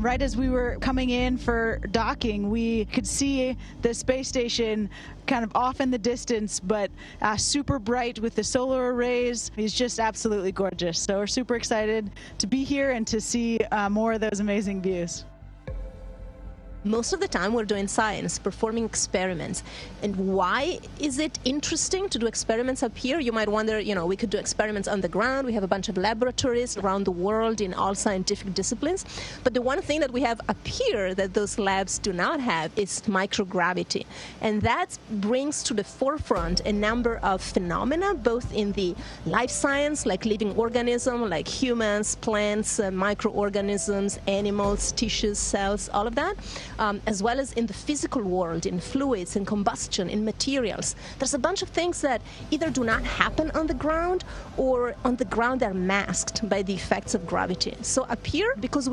Right as we were coming in for docking, we could see the space station kind of off in the distance, but super bright with the solar arrays. It's just absolutely gorgeous. So we're super excited to be here and to see more of those amazing views. Most of the time we're doing science, performing experiments. And why is it interesting to do experiments up here? You might wonder, you know, we could do experiments on the ground. We have a bunch of laboratories around the world in all scientific disciplines. But the one thing that we have up here that those labs do not have is microgravity. And that brings to the forefront a number of phenomena, both in the life science, like living organisms, like humans, plants, microorganisms, animals, tissues, cells, all of that. As well as in the physical world, in fluids, in combustion, in materials. There's a bunch of things that either do not happen on the ground, or on the ground they're masked by the effects of gravity. So up here, because